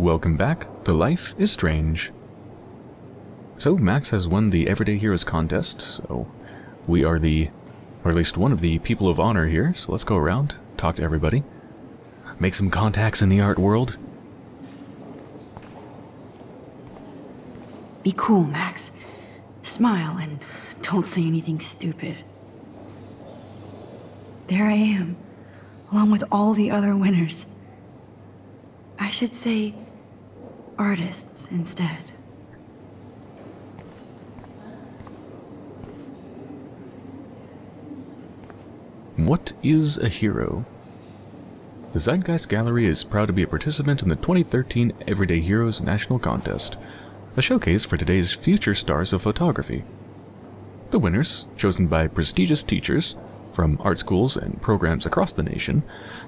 Welcome back to Life is Strange. So Max has won the Everyday Heroes contest, so we are the, or at least one of the people of honor here, so let's go around, talk to everybody, make some contacts in the art world. Be cool, Max. Smile and don't say anything stupid. There I am, along with all the other winners. I should say artists instead. What is a hero? The Zeitgeist Gallery is proud to be a participant in the 2013 Everyday Heroes National Contest, a showcase for today's future stars of photography. The winners, chosen by prestigious teachers from art schools and programs across the nation,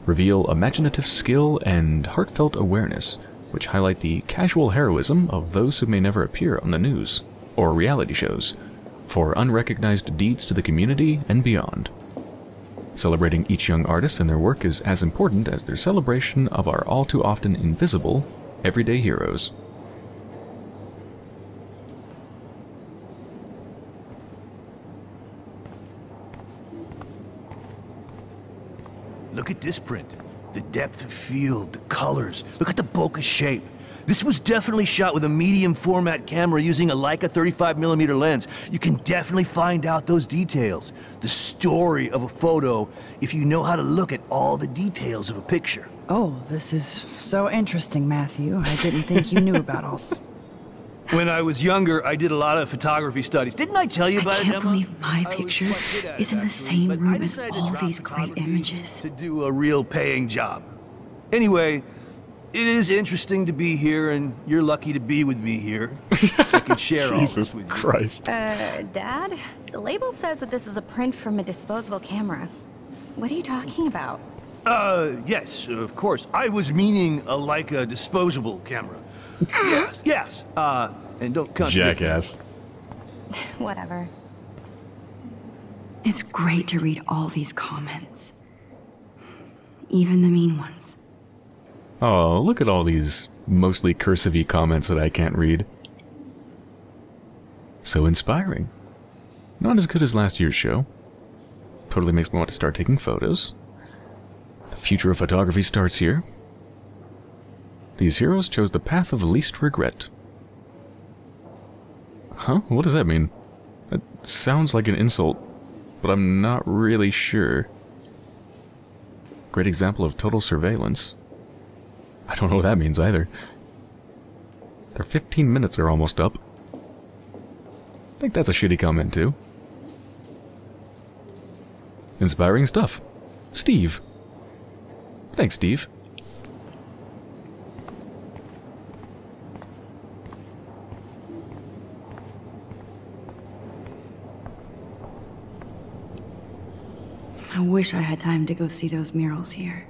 reveal imaginative skill and heartfelt awareness, which highlight the casual heroism of those who may never appear on the news or reality shows, for unrecognized deeds to the community and beyond. Celebrating each young artist and their work is as important as their celebration of our all-too-often invisible, everyday heroes. Look at this print. The depth of field, the colors, look at the bokeh shape. This was definitely shot with a medium format camera using a Leica 35mm lens. You can definitely find out those details. The story of a photo, if you know how to look at all the details of a picture. Oh, this is so interesting, Matthew. I didn't think you knew about all this. When I was younger, I did a lot of photography studies. Didn't I tell you about it, Emma? I can't believe my picture is in the same room as all these great images. To do a real paying job. Anyway, it is interesting to be here, and you're lucky to be with me here. I can share all this with you. Jesus Christ. Dad? The label says that this is a print from a disposable camera. What are you talking about? Yes, of course. I was meaning a Leica disposable camera. Yes, yes. And don't cut me. Jackass. Whatever. It's great to read all these comments. Even the mean ones. Oh, look at all these mostly cursive-y comments that I can't read. So inspiring. Not as good as last year's show. Totally makes me want to start taking photos. The future of photography starts here. These heroes chose the path of least regret. Huh? What does that mean? That sounds like an insult, but I'm not really sure. Great example of total surveillance. I don't know what that means either. Their 15 minutes are almost up. I think that's a shitty comment too. Inspiring stuff. Steve. Thanks, Steve. I wish I had time to go see those murals here.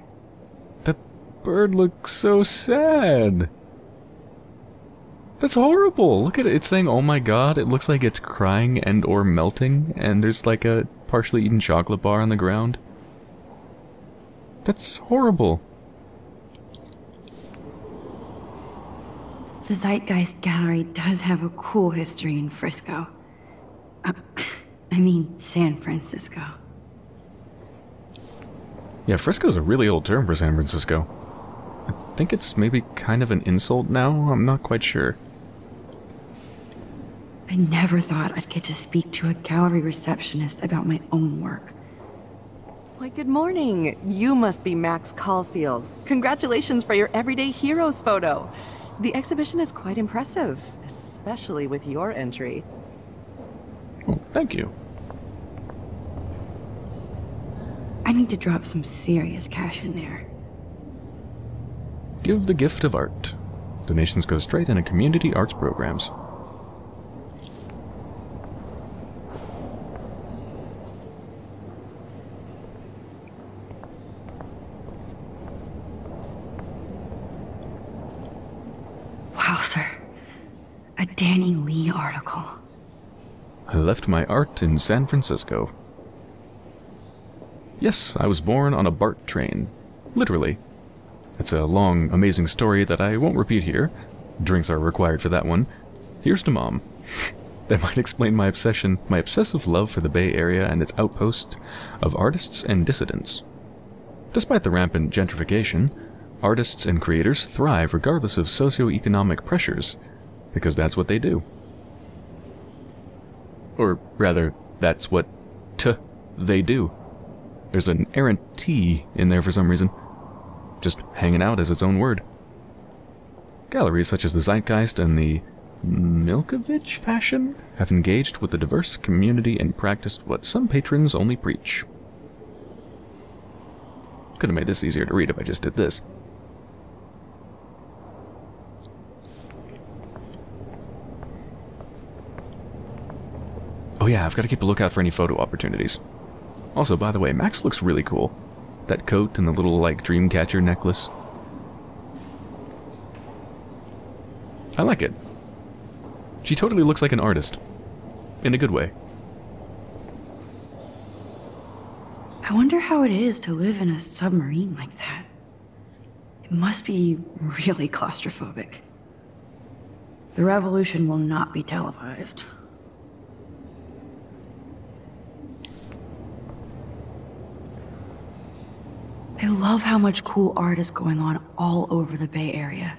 Bird looks so sad. That's horrible. Look at it. It's saying, oh my god, it looks like it's crying and or melting, and there's like a partially eaten chocolate bar on the ground. That's horrible. The Zeitgeist Gallery does have a cool history in Frisco. I mean, San Francisco. Yeah, Frisco's a really old term for San Francisco. I think it's maybe kind of an insult now, I'm not quite sure. I never thought I'd get to speak to a gallery receptionist about my own work. Why, good morning. You must be Max Caulfield. Congratulations for your Everyday Heroes photo. The exhibition is quite impressive, especially with your entry. Oh, thank you. I need to drop some serious cash in there. Give the gift of art. Donations go straight into community arts programs. Wow, sir. A Danny Lee article. I left my art in San Francisco. Yes, I was born on a BART train. Literally. It's a long, amazing story that I won't repeat here. Drinks are required for that one. Here's to Mom. That might explain my obsession, my obsessive love for the Bay Area and its outpost of artists and dissidents. Despite the rampant gentrification, artists and creators thrive regardless of socioeconomic pressures, because that's what they do. Or rather, that's what they do. There's an errant T in there for some reason. Just hanging out as its own word. Galleries such as the Zeitgeist and the Milkovich fashion have engaged with the diverse community and practiced what some patrons only preach. Could have made this easier to read if I just did this. Oh yeah, I've got to keep a lookout for any photo opportunities. Also, by the way, Max looks really cool. That coat and the little, like, dreamcatcher necklace. I like it. She totally looks like an artist. In a good way. I wonder how it is to live in a submarine like that. It must be really claustrophobic. The revolution will not be televised. I love how much cool art is going on all over the Bay Area.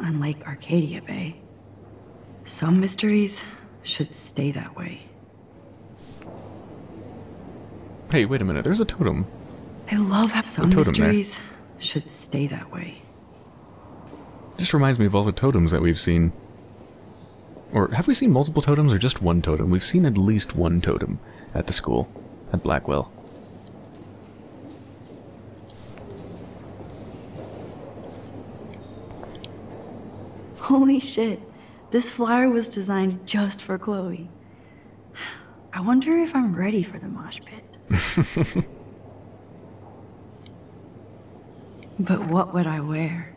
Unlike Arcadia Bay. Some mysteries should stay that way. Hey, wait a minute, there's a totem. I love how some mysteries should stay that way. Just reminds me of all the totems that we've seen. Or have we seen multiple totems or just one totem? We've seen at least one totem at the school, at Blackwell. Holy shit. This flyer was designed just for Chloe. I wonder if I'm ready for the mosh pit. But what would I wear?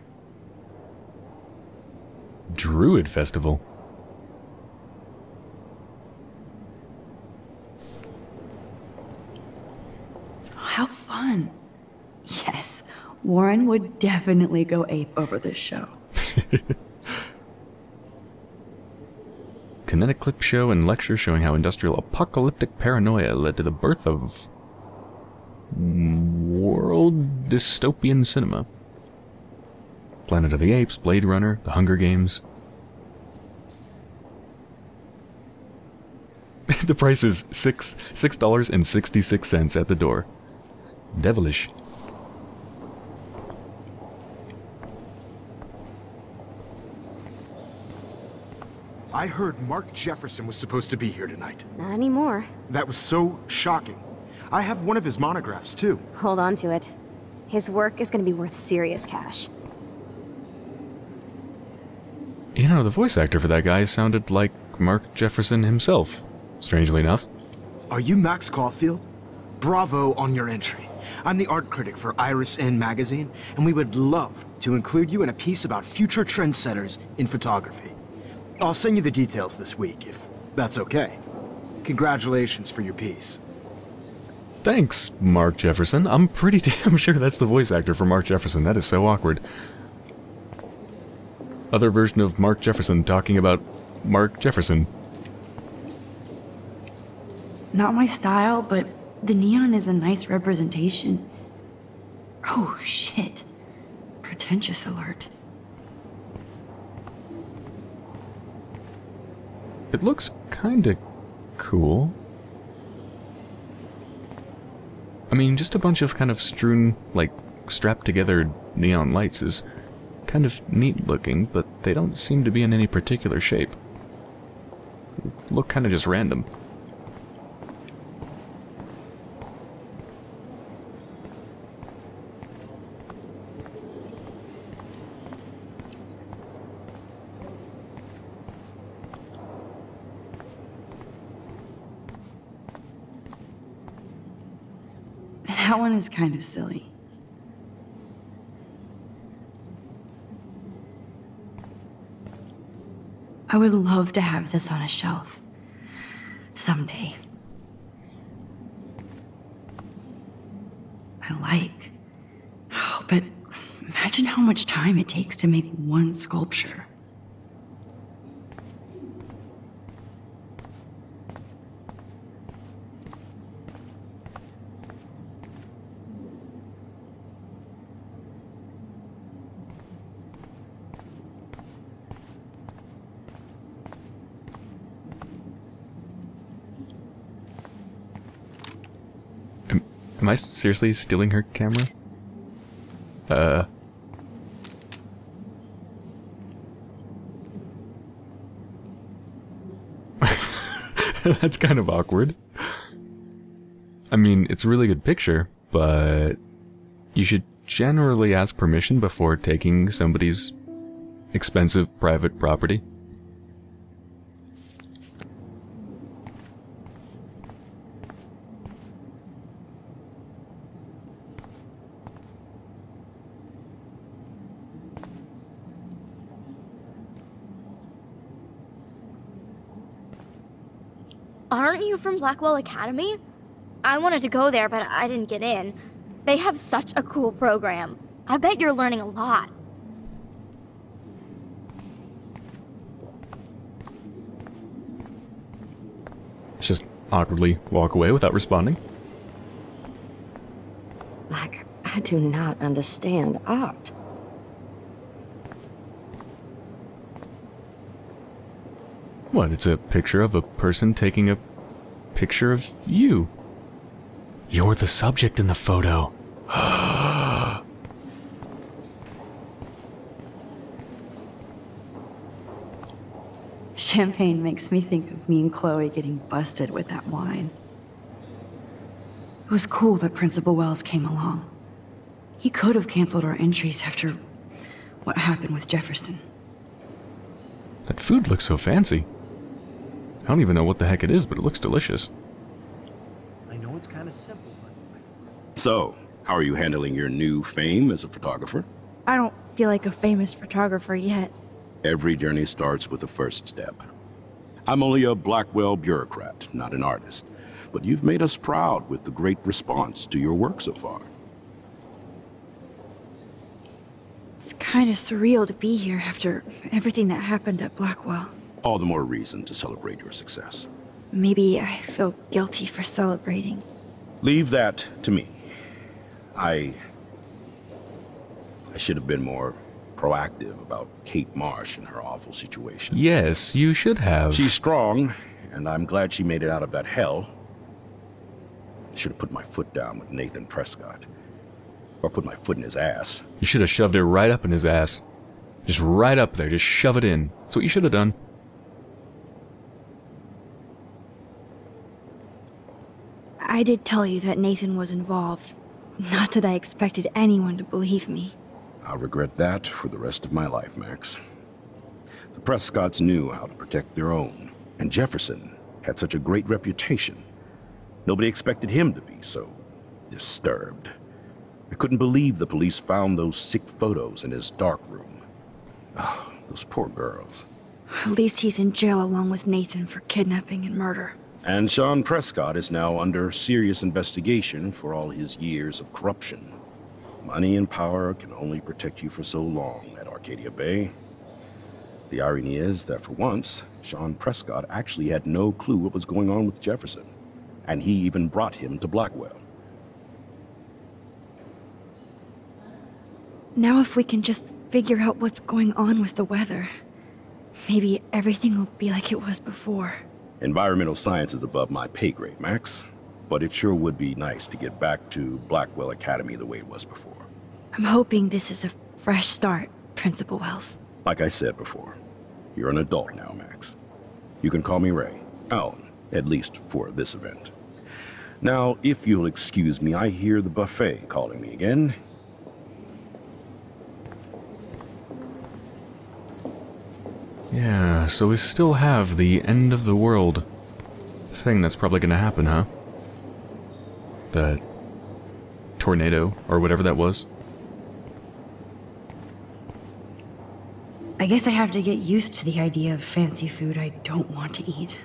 Druid Festival. How fun. Yes, Warren would definitely go ape over this show. Kinetic clip show and lecture showing how industrial apocalyptic paranoia led to the birth of world dystopian cinema. Planet of the Apes, Blade Runner, The Hunger Games. The price is $6.66 at the door. Devilish. I heard Mark Jefferson was supposed to be here tonight. Not anymore. That was so shocking. I have one of his monographs, too. Hold on to it. His work is going to be worth serious cash. You know, the voice actor for that guy sounded like Mark Jefferson himself, strangely enough. Are you Max Caulfield? Bravo on your entry. I'm the art critic for Iris N Magazine, and we would love to include you in a piece about future trendsetters in photography. I'll send you the details this week, if that's okay. Congratulations for your piece. Thanks, Mark Jefferson. I'm pretty damn sure that's the voice actor for Mark Jefferson. That is so awkward. Other version of Mark Jefferson talking about Mark Jefferson. Not my style, but the neon is a nice representation. Oh, shit. Pretentious alert. It looks kinda cool. I mean, just a bunch of kind of strewn, like, strapped together neon lights is kind of neat looking, but they don't seem to be in any particular shape. Look kinda just random. That one is kind of silly. I would love to have this on a shelf. Someday. I like. Oh, but much time it takes to make one sculpture. Am I seriously stealing her camera? That's kind of awkward. I mean, it's a really good picture, but you should generally ask permission before taking somebody's expensive private property. Aren't you from Blackwell Academy? I wanted to go there, but I didn't get in. They have such a cool program. I bet you're learning a lot. Just awkwardly walk away without responding. Like, I do not understand art. What, it's a picture of a person taking a picture of you. You're the subject in the photo. Champagne makes me think of me and Chloe getting busted with that wine. It was cool that Principal Wells came along. He could have canceled our entries after what happened with Jefferson. That food looks so fancy. I don't even know what the heck it is, but it looks delicious. I know it's kind of simple, but... So, how are you handling your new fame as a photographer? I don't feel like a famous photographer yet. Every journey starts with the first step. I'm only a Blackwell bureaucrat, not an artist. But you've made us proud with the great response to your work so far. It's kind of surreal to be here after everything that happened at Blackwell. All the more reason to celebrate your success. Maybe I feel guilty for celebrating. Leave that to me. I should have been more proactive about Kate Marsh and her awful situation. Yes, you should have. She's strong, and I'm glad she made it out of that hell. Should have put my foot down with Nathan Prescott. Or put my foot in his ass. You should have shoved it right up in his ass. Just right up there, just shove it in. That's what you should have done. I did tell you that Nathan was involved. Not that I expected anyone to believe me. I'll regret that for the rest of my life, Max. The Prescotts knew how to protect their own, and Jefferson had such a great reputation. Nobody expected him to be so disturbed. I couldn't believe the police found those sick photos in his dark room. Oh, those poor girls. At least he's in jail along with Nathan for kidnapping and murder. And Sean Prescott is now under serious investigation for all his years of corruption. Money and power can only protect you for so long at Arcadia Bay. The irony is that for once, Sean Prescott actually had no clue what was going on with Jefferson. And he even brought him to Blackwell. Now if we can just figure out what's going on with the weather, maybe everything will be like it was before. Environmental science is above my pay grade, Max, but it sure would be nice to get back to Blackwell Academy the way it was before. I'm hoping this is a fresh start, Principal Wells. Like I said before, you're an adult now, Max. You can call me Ray. Oh, at least for this event. Now, if you'll excuse me, I hear the buffet calling me again. Yeah, so we still have the end of the world thing that's probably gonna happen, huh? The tornado, or whatever that was. I guess I have to get used to the idea of fancy food I don't want to eat.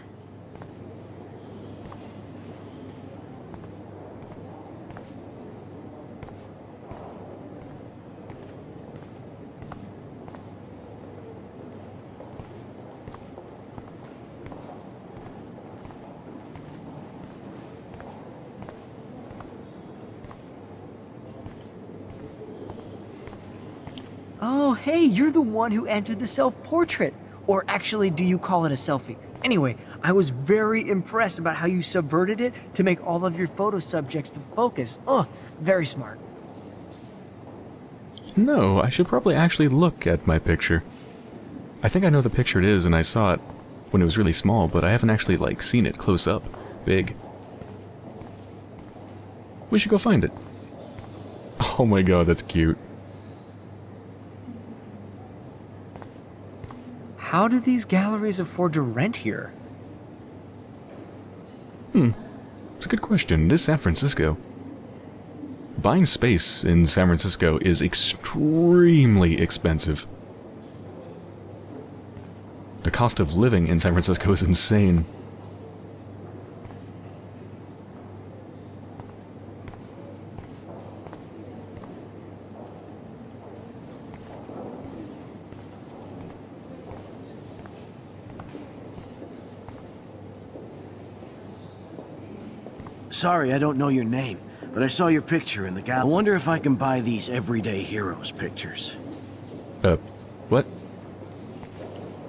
Oh, hey, you're the one who entered the self-portrait. Or actually, do you call it a selfie? Anyway, I was very impressed about how you subverted it to make all of your photo subjects the focus. Oh, very smart. No, I should probably actually look at my picture. I think I know the picture it is, and I saw it when it was really small, but I haven't actually, like, seen it close up, big. We should go find it. Oh my god, that's cute. How do these galleries afford to rent here? It's a good question. It is San Francisco. Buying space in San Francisco is extremely expensive. The cost of living in San Francisco is insane. Sorry, I don't know your name, but I saw your picture in the gallery. I wonder if I can buy these Everyday Heroes pictures. What?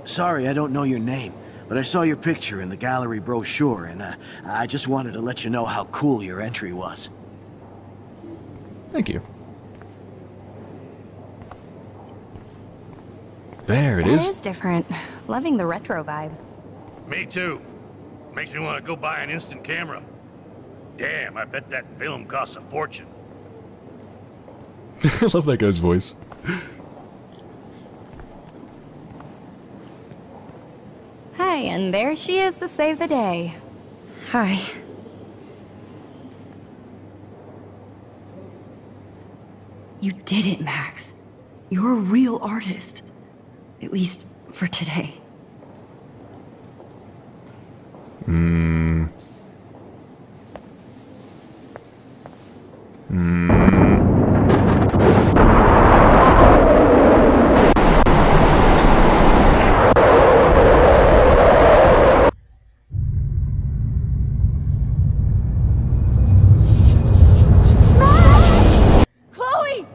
Sorry, I don't know your name, but I saw your picture in the gallery brochure, and I just wanted to let you know how cool your entry was. Thank you. There it is. It is different. Loving the retro vibe. Me too. Makes me want to go buy an instant camera. Damn, I bet that film costs a fortune. I love that guy's voice. Hi, and there she is to save the day. Hi. You did it, Max. You're a real artist. At least for today.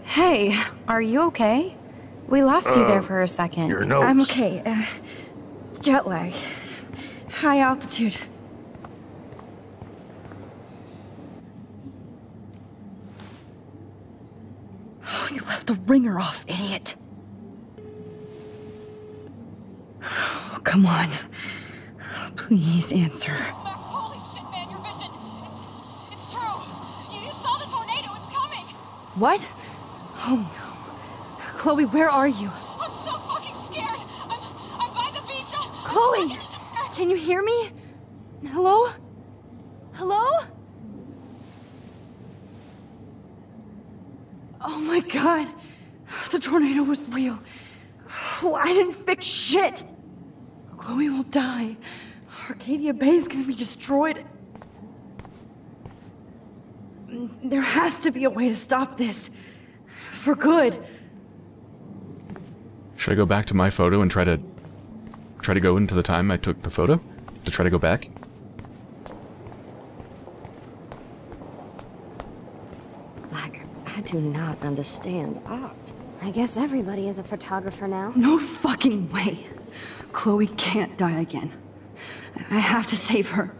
Hey, are you okay? We lost you there for a second. Your notes. I'm okay. Jet lag. High altitude. Oh, you left the ringer off, idiot. Oh, come on. Please answer. Max, holy shit, man, your vision. It's true. You saw the tornado. It's coming. What? Oh no. Chloe, where are you? I'm so fucking scared. I'm by the beach. Chloe, can you hear me? Hello? Hello? Oh my god. The tornado was real. Oh, I didn't fix shit. Chloe will die. Arcadia Bay is gonna be destroyed. There has to be a way to stop this. For good. Should I go back to my photo and try to go into the time I took the photo? To try to go back? Like, I do not understand art. I guess everybody is a photographer now. No fucking way. Chloe can't die again. I have to save her.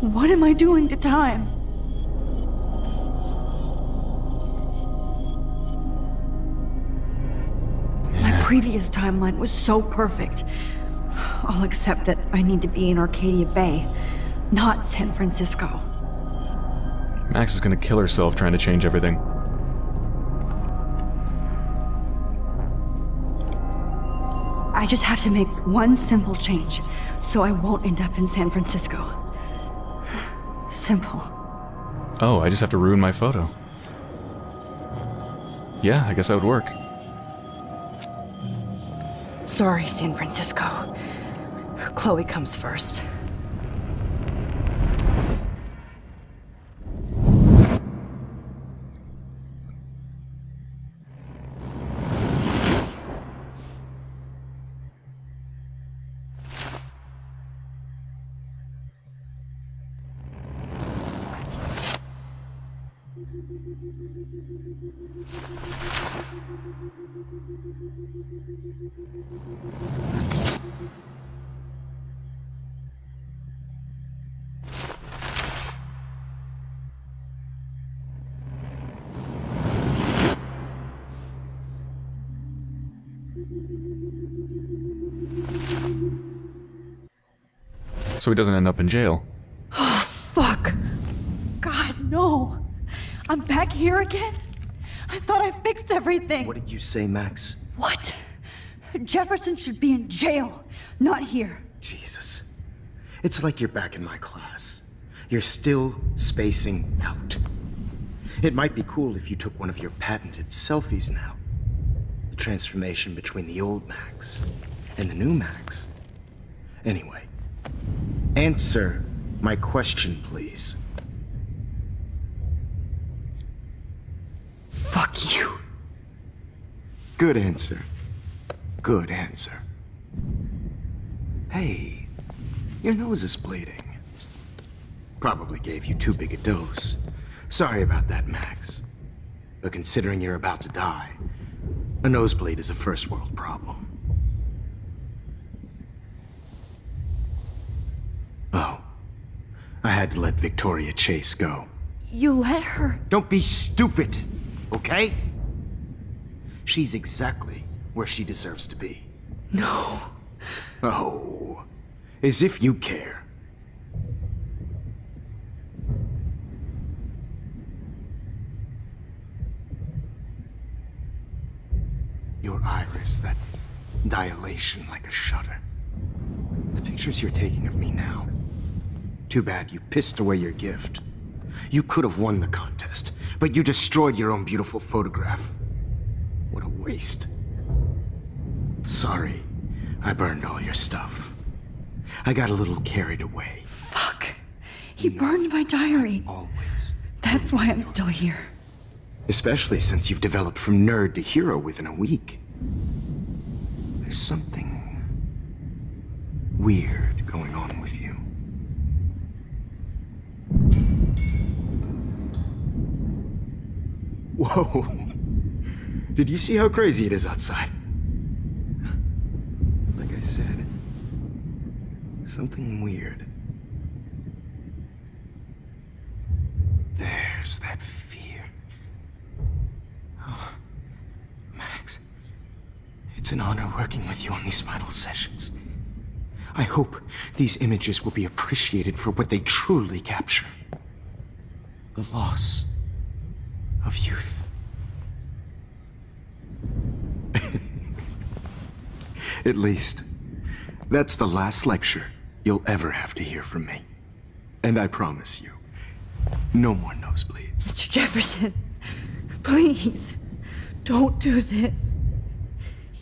What am I doing to time? My previous timeline was so perfect. I'll accept that I need to be in Arcadia Bay, not San Francisco. Max is gonna kill herself trying to change everything. I just have to make one simple change, so I won't end up in San Francisco. Simple. Oh, I just have to ruin my photo. Yeah, I guess that would work. Sorry, San Francisco. Chloe comes first. So he doesn't end up in jail. Oh, fuck. God, no. I'm back here again? I thought I fixed everything. What did you say, Max? What? Jefferson should be in jail, not here. Jesus. It's like you're back in my class. You're still spacing out. It might be cool if you took one of your patented selfies now. The transformation between the old Max and the new Max. Anyway. Answer my question, please. Fuck you. Good answer. Good answer. Hey, your nose is bleeding. Probably gave you too big a dose. Sorry about that, Max. But considering you're about to die, a nosebleed is a first world problem. Oh. I had to let Victoria Chase go. You let her? Don't be stupid, okay? She's exactly where she deserves to be. No. Oh. As if you care. Your iris, that dilation like a shutter. The pictures you're taking of me now. Too bad you pissed away your gift. You could have won the contest, but you destroyed your own beautiful photograph. What a waste. Sorry, I burned all your stuff. I got a little carried away. Fuck. He burned my diary. Always. That's why I'm still here. Especially since you've developed from nerd to hero within a week. There's something weird going on with you. Whoa. Did you see how crazy it is outside? Like I said, something weird. There's that fear. Oh, Max, it's an honor working with you on these final sessions. I hope these images will be appreciated for what they truly capture. The loss of youth. At least, that's the last lecture you'll ever have to hear from me. And I promise you, no more nosebleeds. Mr. Jefferson, please, don't do this.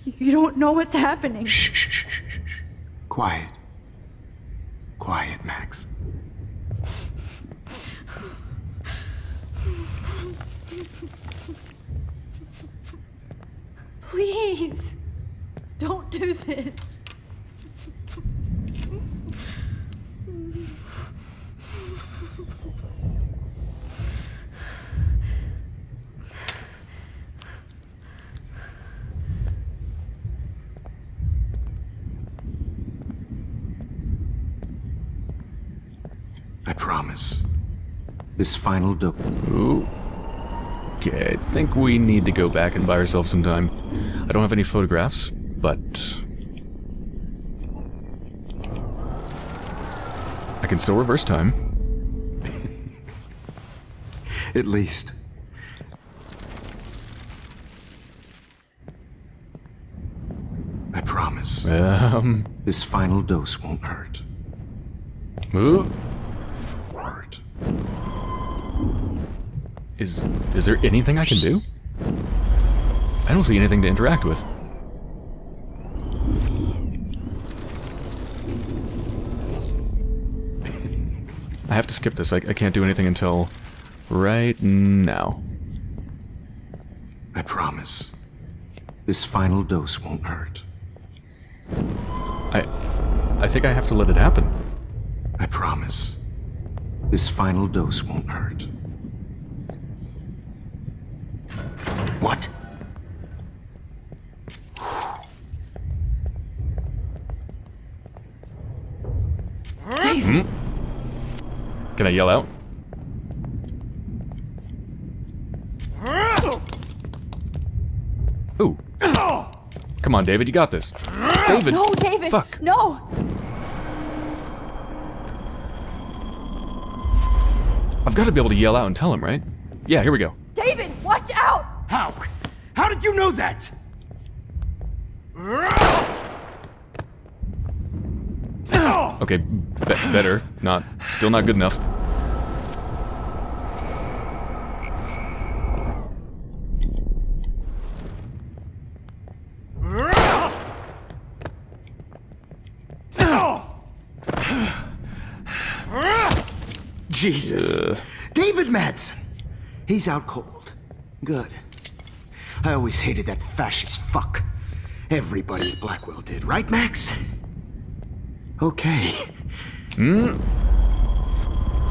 You don't know what's happening. Shh, shh, shh, shh. Quiet. Quiet, Max. Please, don't do this. I promise. This final dope. Ooh. Okay, I think we need to go back and buy ourselves some time. I don't have any photographs, but I can still reverse time. At least. I promise. This final dose won't hurt. Ooh. Hurt. Is there anything I can do? I don't see anything to interact with. I have to skip this. I can't do anything until right now. I promise. This final dose won't hurt. I think I have to let it happen. I promise. This final dose won't hurt. What? Dave! Hmm? Can I yell out? Ooh. Come on, David, you got this. David! No, David! Fuck! No! I've got to be able to yell out and tell him, right? Yeah, here we go. David, watch out! How? How did you know that? Okay, better. Not, still not good enough. Jesus. David Madsen. He's out cold. Good. I always hated that fascist fuck. Everybody at Blackwell did, right, Max? Okay. Hmm.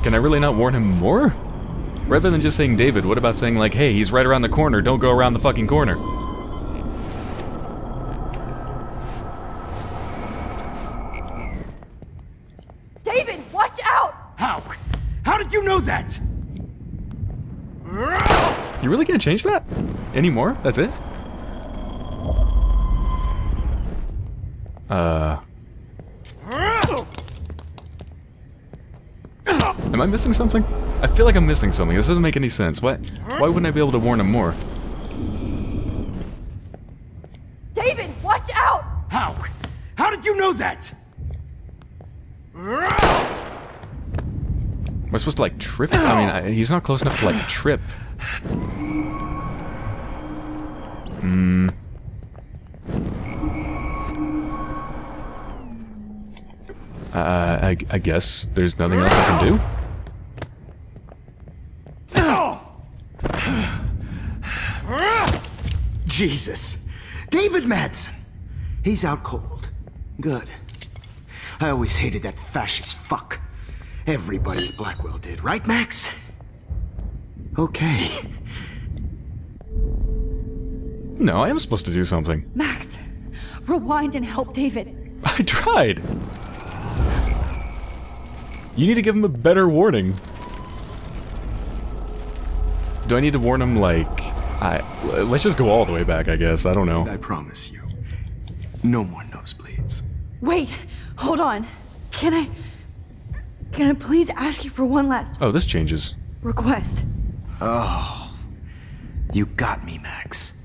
Can I really not warn him more? Rather than just saying David, what about saying like, hey, he's right around the corner, don't go around the fucking corner. David, watch out! How? How did you know that? You really can't change that? Anymore? That's it? Am I missing something? I feel like I'm missing something. This doesn't make any sense. What? Why wouldn't I be able to warn him more? David, watch out! How? How did you know that? Am I supposed to like trip? I mean, he's not close enough to like trip. Hmm. I guess there's nothing else I can do. Jesus. David Madsen. He's out cold. Good. I always hated that fascist fuck. Everybody at Blackwell did, right, Max? Okay. No, I am supposed to do something. Max, rewind and help David. I tried. You need to give him a better warning. Do I need to warn him like... let's just go all the way back, I guess. I don't know. I promise you. No more nosebleeds. Wait, hold on. Can I please ask you for one last... Oh, this changes. Request. Oh. You got me, Max.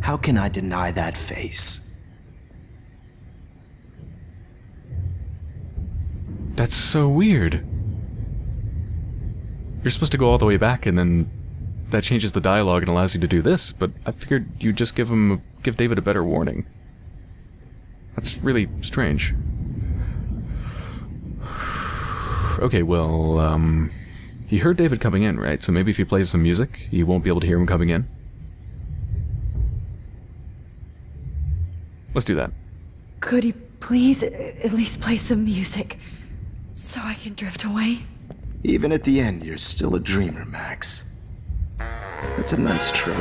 How can I deny that face? That's so weird. You're supposed to go all the way back and then that changes the dialogue and allows you to do this, but I figured you'd just give David a better warning. That's really strange. Okay, well, he heard David coming in, right? So maybe if he plays some music, you won't be able to hear him coming in. Let's do that. Could he please at least play some music? So I can drift away? Even at the end, you're still a dreamer, Max. That's a nice trait.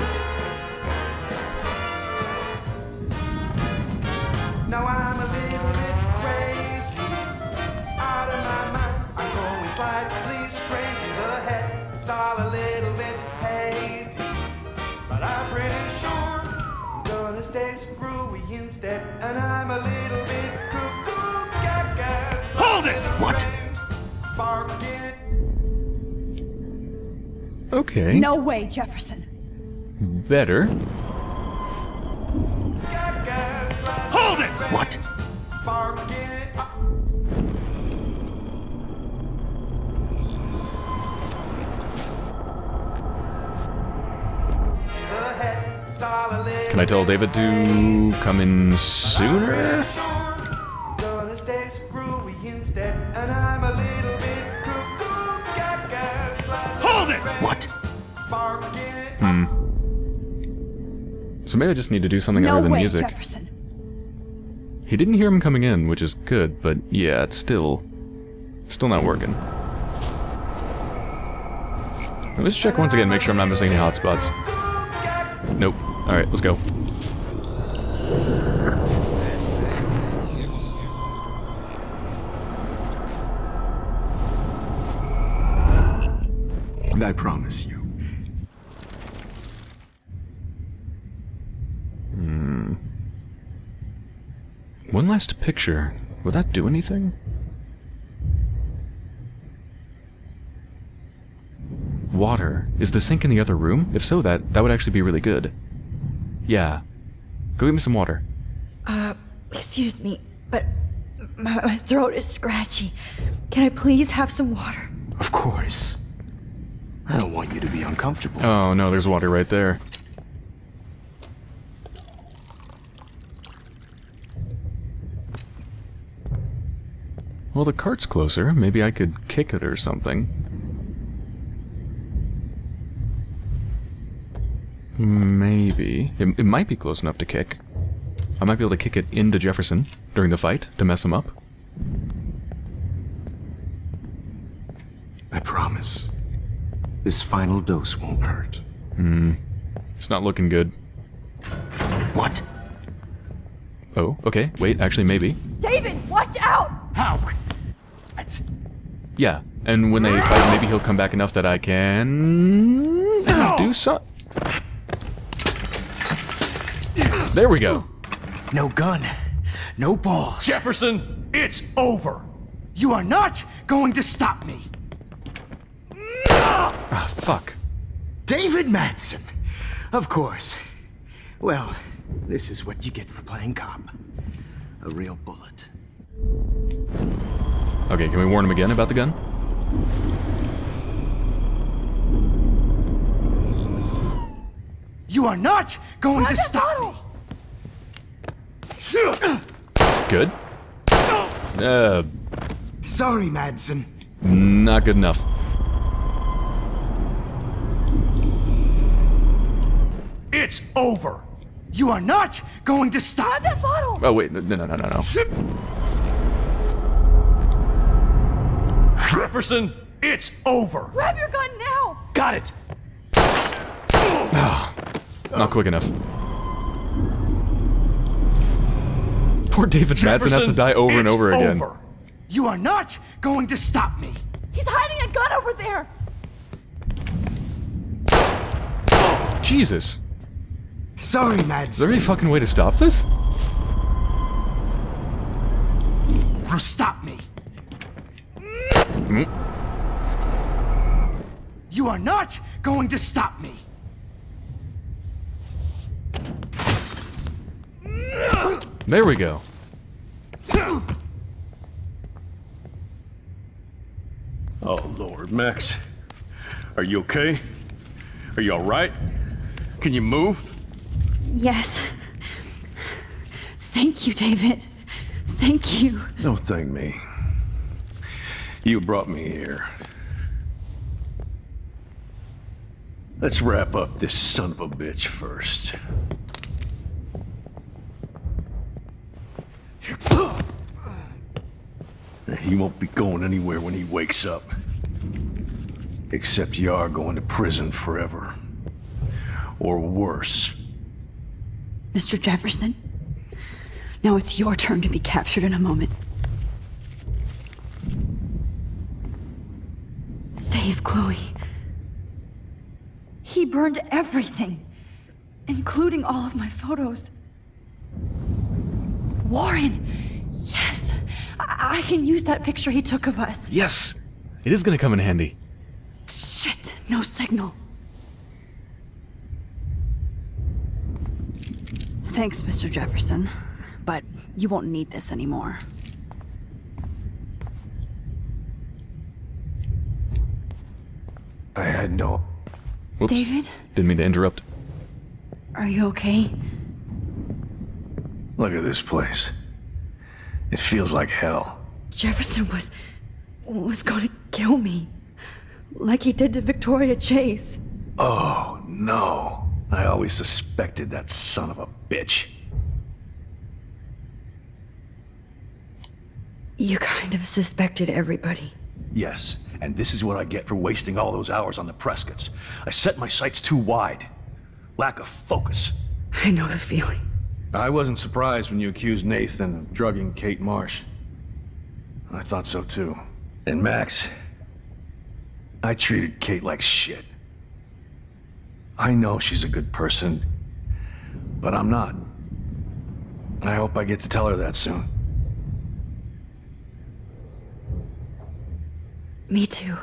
Now I'm a little bit crazy. Out of my mind, I'm going slightly strange in the head. It's all a little bit hazy. But I'm pretty sure I'm gonna stay screwy instead. And I'm a little bit cuckoo-gaga. Hold it! What? Okay. No way, Jefferson. Better. Hold it! What? Can I tell David to come in sooner? Hold it! What? So maybe I just need to do something other than music. Jefferson. He didn't hear him coming in, which is good, but yeah, it's still not working. Let's check once again, make sure I'm not missing any hotspots. Nope. Alright, let's go. And I promise you. One last picture. Will that do anything? Water. Is the sink in the other room? If so, that would actually be really good. Yeah. Go get me some water. Excuse me, but my throat is scratchy. Can I please have some water? Of course. I don't want you to be uncomfortable. Oh no, there's water right there. Well, the cart's closer. Maybe I could kick it or something. Maybe. It might be close enough to kick. I might be able to kick it into Jefferson during the fight to mess him up. I promise. This final dose won't hurt. It's not looking good. What? Oh, okay. Wait, actually, maybe. David, watch out! How? What? Yeah, and when they fight, maybe he'll come back enough that I can do so. There we go. No gun, no balls. Jefferson, it's over. You are not going to stop me. Ah, oh, fuck. David Madsen, of course. Well, this is what you get for playing cop. A real bullet. Okay, can we warn him again about the gun? You are not going to stop me! Good. Sorry, Madsen. Not good enough. It's over! You are not going to stop! Grab that bottle! Oh wait, no. Jefferson, it's over! Grab your gun now! Got it! Oh, not quick enough. Poor David Madsen has to die over and over again. You are not going to stop me! He's hiding a gun over there! Jesus! Sorry, Madsen. Is there any fucking way to stop this? Now stop me. You are not going to stop me. There we go. Oh, Lord, Max. Are you okay? Are you all right? Can you move? Yes. Thank you, David. Thank you. Don't thank me. You brought me here. Let's wrap up this son of a bitch first. He won't be going anywhere when he wakes up. Except you are going to prison forever. Or worse. Mr. Jefferson, now it's your turn to be captured in a moment. Save Chloe. He burned everything, including all of my photos. Warren, yes, I can use that picture he took of us. Yes, it is gonna come in handy. Shit, no signal. Thanks, Mr. Jefferson, but you won't need this anymore. I had no... Whoops. David? Didn't mean to interrupt. Are you okay? Look at this place. It feels like hell. Jefferson was gonna kill me. Like he did to Victoria Chase. Oh, no. I always suspected that son of a bitch. You kind of suspected everybody. Yes, and this is what I get for wasting all those hours on the Prescotts. I set my sights too wide. Lack of focus. I know the feeling. I wasn't surprised when you accused Nathan of drugging Kate Marsh. I thought so too. And Max, I treated Kate like shit. I know she's a good person, but I'm not. I hope I get to tell her that soon. Me too.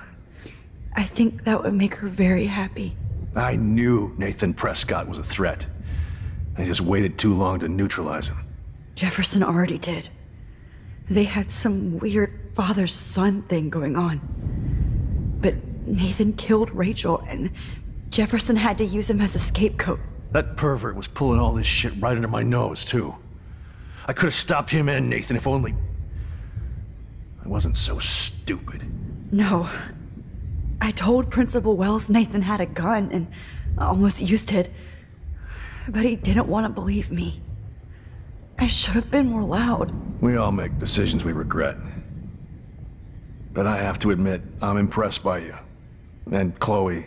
I think that would make her very happy. I knew Nathan Prescott was a threat. I just waited too long to neutralize him. Jefferson already did. They had some weird father-son thing going on. But Nathan killed Rachel, and Jefferson had to use him as a scapegoat. That pervert was pulling all this shit right under my nose, too. I could have stopped him and Nathan if only... I wasn't so stupid. No. I told Principal Wells Nathan had a gun and almost used it, but he didn't want to believe me. I should have been more loud. We all make decisions we regret. But I have to admit, I'm impressed by you, and Chloe,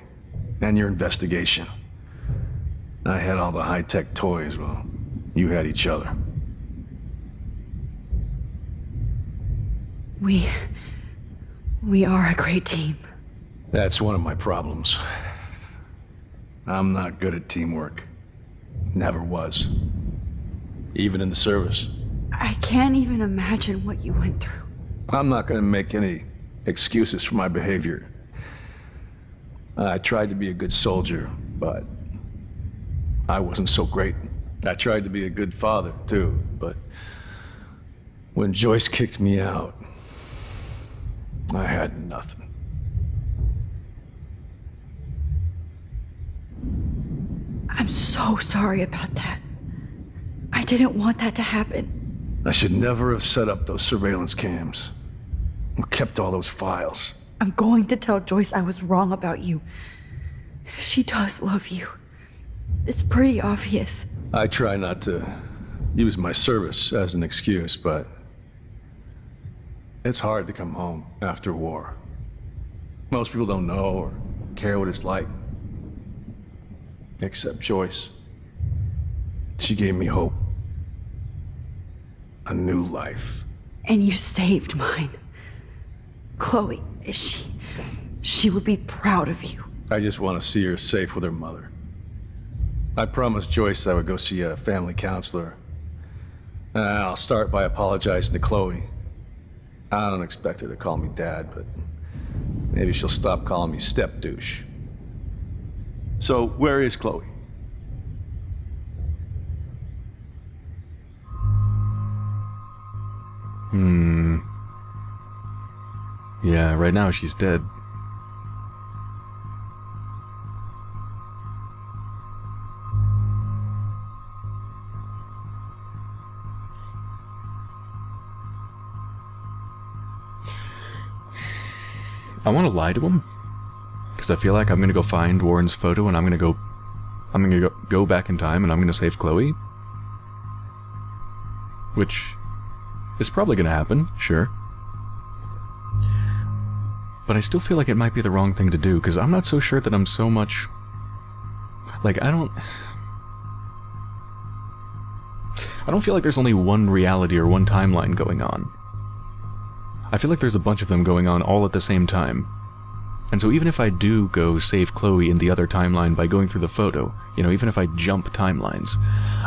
and your investigation. I had all the high-tech toys, well, you had each other. We are a great team. That's one of my problems. I'm not good at teamwork. Never was. Even in the service. I can't even imagine what you went through. I'm not gonna make any excuses for my behavior. I tried to be a good soldier, but I wasn't so great. I tried to be a good father, too, but when Joyce kicked me out, I had nothing. I'm so sorry about that. I didn't want that to happen. I should never have set up those surveillance cams. I kept all those files. I'm going to tell Joyce I was wrong about you. She does love you. It's pretty obvious. I try not to use my service as an excuse, but... it's hard to come home after war. Most people don't know or care what it's like. Except Joyce. She gave me hope. A new life. And you saved mine. Chloe, she would be proud of you. I just want to see her safe with her mother. I promised Joyce I would go see a family counselor. And I'll start by apologizing to Chloe. I don't expect her to call me Dad, but maybe she'll stop calling me step-douche. So, where is Chloe? Yeah, right now she's dead. I want to lie to him, because I feel like I'm going to go find Warren's photo and I'm going to go back in time and I'm going to save Chloe. Which is probably going to happen, sure. But I still feel like it might be the wrong thing to do, because I'm not so sure that I'm so much... like, I don't feel like there's only one reality or one timeline going on. I feel like there's a bunch of them going on all at the same time. And so even if I do go save Chloe in the other timeline by going through the photo, you know, even if I jump timelines,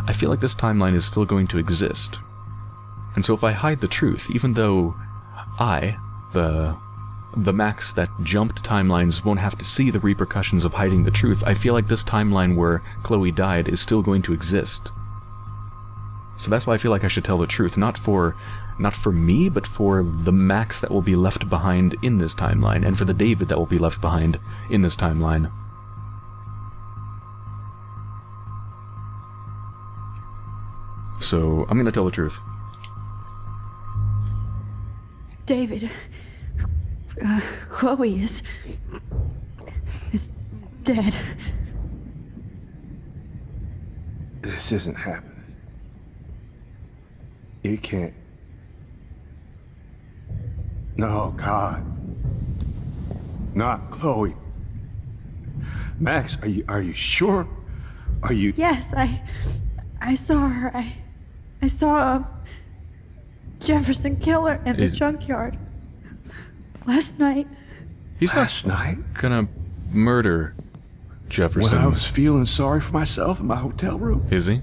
I feel like this timeline is still going to exist. And so if I hide the truth, even though I, the Max that jumped timelines, won't have to see the repercussions of hiding the truth, I feel like this timeline where Chloe died is still going to exist. So that's why I feel like I should tell the truth, not for me, but for the Max that will be left behind in this timeline, and for the David that will be left behind in this timeline. So I'm gonna tell the truth. David, Chloe is dead. This isn't happening. It can't. No, God. Not Chloe. Max, are you sure? Are you? Yes, I saw her. I saw Jefferson kill her in the junkyard last night. He's not gonna murder Jefferson. When I was feeling sorry for myself in my hotel room. Is he?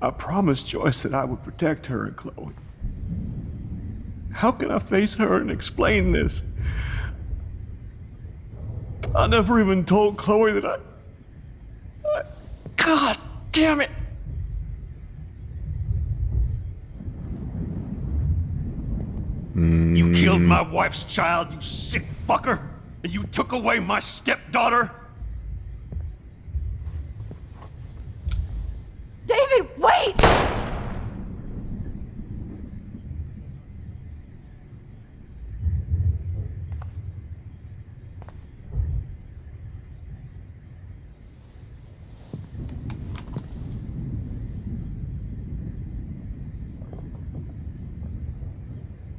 I promised Joyce that I would protect her and Chloe. How can I face her and explain this? I never even told Chloe that I... God damn it! You killed my wife's child, you sick fucker! And you took away my stepdaughter! David, wait!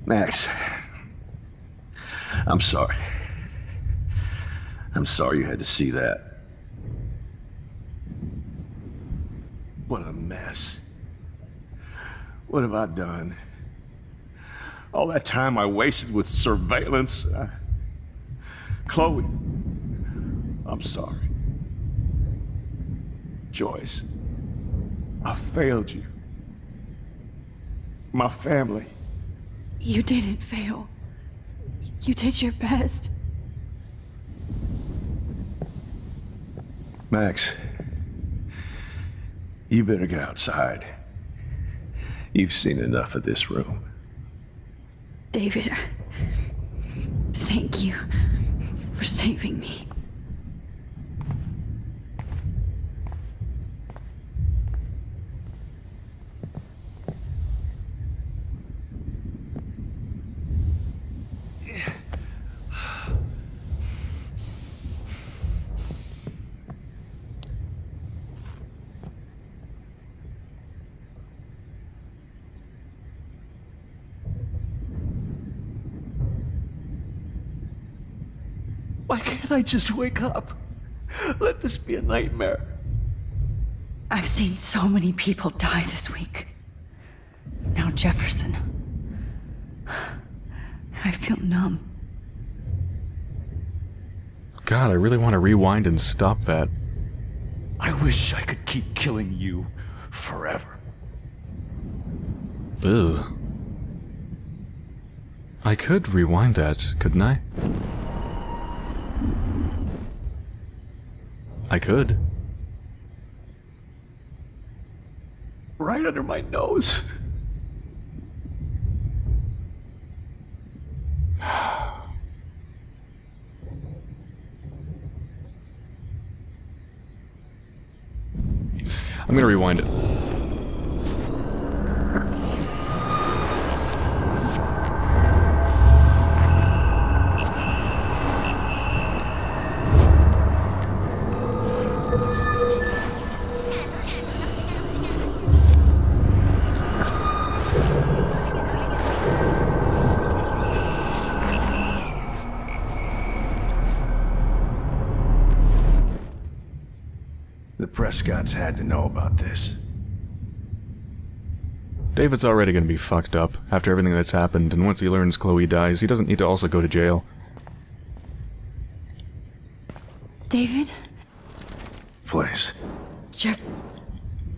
Max, I'm sorry. I'm sorry you had to see that. What a mess. What have I done? All that time I wasted with surveillance. Chloe, I'm sorry. Joyce, I failed you. My family. You didn't fail. You did your best. Max, you better get outside. You've seen enough of this room. David, thank you for saving me. Why can't I just wake up? Let this be a nightmare. I've seen so many people die this week. Now Jefferson. I feel numb. God, I really want to rewind and stop that. I wish I could keep killing you forever. Ugh. I could rewind that, couldn't I? I could. Right under my nose. I'm gonna rewind it. Scott's had to know about this. David's already gonna be fucked up after everything that's happened, and once he learns Chloe dies, he doesn't need to also go to jail. David? Please. Jeff...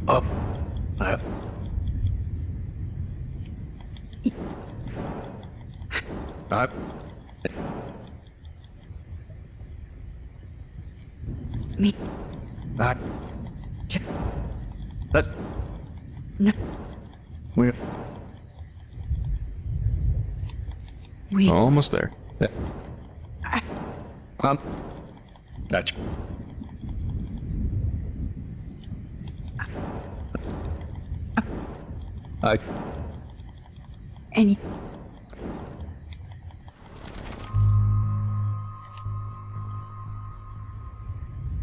Up. Up. Me. Up. That's... No. We... Almost there. Yeah. Gotcha.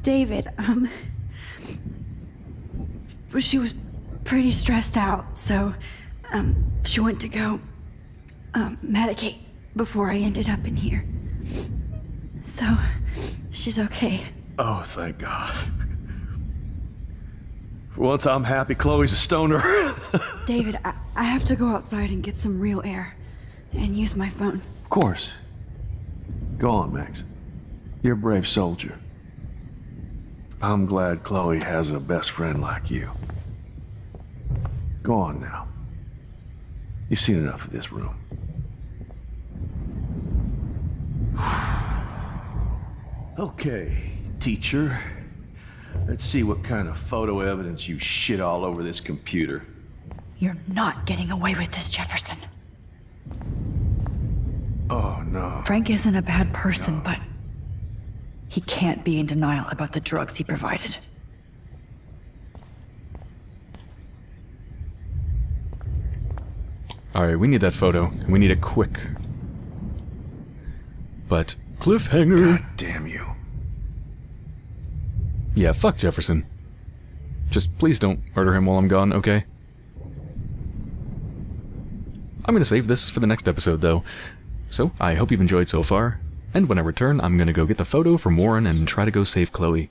David, she was pretty stressed out, so, she went to go, medicate before I ended up in here. So, she's okay. Oh, thank God. For once I'm happy Chloe's a stoner. David, I have to go outside and get some real air. And use my phone. Of course. Go on, Max. You're a brave soldier. I'm glad Chloe has a best friend like you. Go on now. You've seen enough of this room. Okay, teacher. Let's see what kind of photo evidence you shit all over this computer. You're not getting away with this, Jefferson. Oh, no. Frank isn't a bad person, but... he can't be in denial about the drugs he provided. Alright, we need that photo. We need it quick. But... cliffhanger! God damn you. Yeah, fuck Jefferson. Just please don't murder him while I'm gone, okay? I'm gonna save this for the next episode, though. So, I hope you've enjoyed so far. And when I return, I'm gonna go get the photo from Warren and try to go save Chloe.